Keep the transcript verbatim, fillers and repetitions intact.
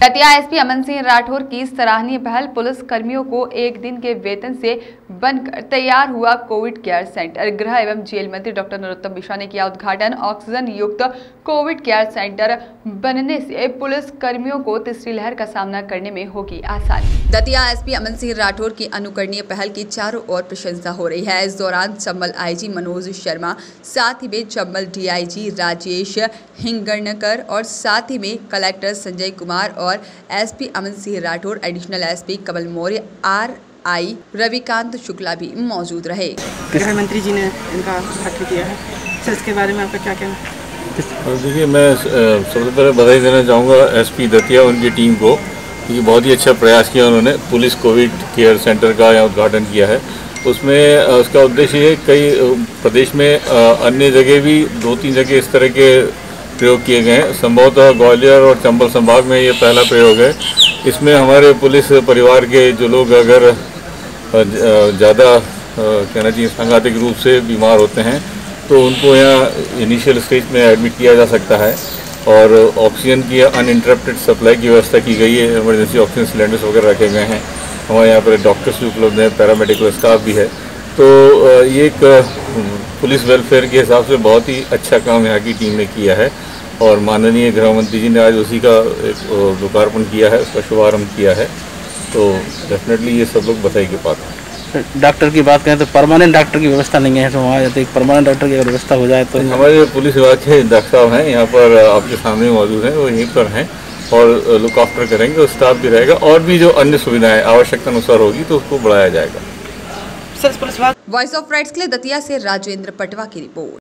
Datia SP Aman Singh Rathore की सराहनीय पहल, पुलिस कर्मियों को एक दिन के वेतन से बनकर तैयार हुआ कोविड केयर सेंटर। गृह एवं जेल मंत्री डॉक्टर नरउत्तम मिश्रा ने किया उद्घाटन। ऑक्सीजन युक्त कोविड केयर सेंटर बनने से पुलिस कर्मियों को तीसरी लहर का सामना करने में होगी आसानी। दतिया एसपी अमन सिंह राठौर की अनुकरणीय पहल की चारों ओर प्रशंसा हो रही है। इस दौरान चंबल आईजी मनोज शर्मा, साथ ही में चंबल डीआईजी राजेश हिंगणकर और साथ ही में कलेक्टर संजय कुमार और SP Aman Singh Rathore, additional SP Kamal Maurya, R I Ravikant Shukla भी मौजूद रहे। गृह मंत्री जी ने इनका उद्घाटन किया है, सर इसके बारे में आपका क्या कहना है? देखिए, मैं सबसे पहले बधाई देना चाहूँगा एसपी दतिया उनकी टीम को, क्योंकि बहुत ही अच्छा प्रयास किया उन्होंने। पुलिस कोविड केयर सेंटर का यहाँ उद्घाटन किया है, उसमें उसका उद्देश्य है कई प्रदेश में अन्य जगह भी दो तीन जगह इस तरह के प्रयोग किए गए हैं। संभवतः ग्वालियर और चंबल संभाग में ये पहला प्रयोग है। इसमें हमारे पुलिस परिवार के जो लोग अगर ज़्यादा कहना चाहिए सांघातिक रूप से बीमार होते हैं तो उनको यहाँ इनिशियल स्टेज में एडमिट किया जा सकता है। और ऑक्सीजन की अनइंटरप्टेड सप्लाई की व्यवस्था की गई है। इमरजेंसी ऑक्सीजन सिलेंडर्स वगैरह रखे गए हैं। हमारे यहाँ पर डॉक्टर्स भी उपलब्ध हैं, पैरामेडिकल स्टाफ भी है। तो ये एक पुलिस वेलफेयर के हिसाब से बहुत ही अच्छा काम यहाँ की टीम ने किया है और माननीय गृह मंत्री जी ने आज उसी का एक लोकार्पण किया है, उसका शुभारम्भ किया है। तो डेफिनेटली ये सब लोग बधाई के पात्र हैं। डॉक्टर की बात करें तो परमानेंट डॉक्टर की व्यवस्था नहीं है, तो वहाँ जाते एक परमानेंट डॉक्टर की अगर व्यवस्था हो जाए तो। हमारे पुलिस विभाग के डॉक्टर साहब हैं यहाँ पर, आपके सामने मौजूद हैं, वो यहीं पर हैं और लुक आफ्टर करेंगे। और स्टाफ भी रहेगा और भी जो अन्य सुविधाएँ आवश्यकता अनुसार होगी तो उसको बढ़ाया जाएगा। वॉइस ऑफ राइट्स के लिए दतिया से राजेंद्र पटवा की रिपोर्ट।